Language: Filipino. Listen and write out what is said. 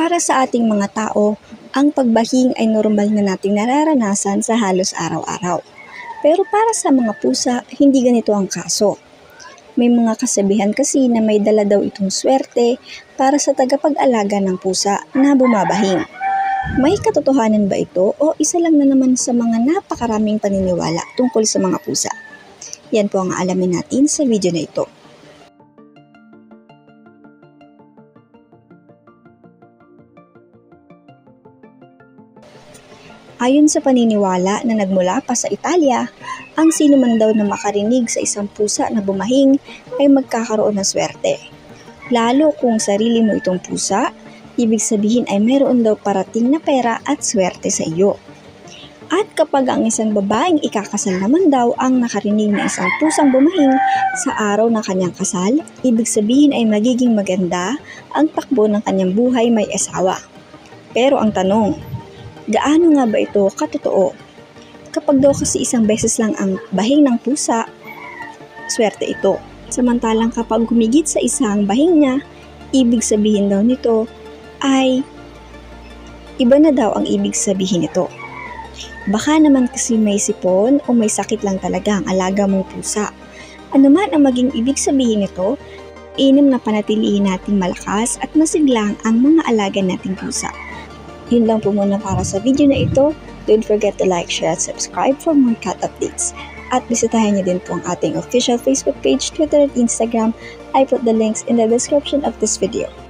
Para sa ating mga tao, ang pagbahing ay normal na nating nararanasan sa halos araw-araw. Pero para sa mga pusa, hindi ganito ang kaso. May mga kasabihan kasi na may dala daw itong swerte para sa tagapag-alaga ng pusa na bumabahing. May katotohanan ba ito o isa lang na naman sa mga napakaraming paniniwala tungkol sa mga pusa? Yan po ang aalamin natin sa video na ito. Ayon sa paniniwala na nagmula pa sa Italia, ang sino man daw na makarinig sa isang pusa na bumahing ay magkakaroon ng swerte. Lalo kung sarili mo itong pusa, ibig sabihin ay mayroon daw parating na pera at swerte sa iyo. At kapag ang isang babaeng ikakasal naman daw ang nakarinig na isang pusang bumahing sa araw ng kanyang kasal, ibig sabihin ay magiging maganda ang takbo ng kanyang buhay may asawa. Pero ang tanong, gaano nga ba ito katotoo? Kapag daw kasi isang beses lang ang bahing ng pusa, swerte ito. Samantalang kapag humigit sa isang bahing niya, ibig sabihin daw nito ay iba na daw ang ibig sabihin nito. Baka naman kasi may sipon o may sakit lang talaga ang alaga mong pusa. Ano man ang maging ibig sabihin nito, inim na panatilihin natin malakas at masiglang ang mga alaga nating pusa. Yun lang po muna para sa video na ito. Don't forget to like, share, at subscribe for more cat updates. At bisitahin niyo din po ang ating official Facebook page, Twitter, at Instagram. I put the links in the description of this video.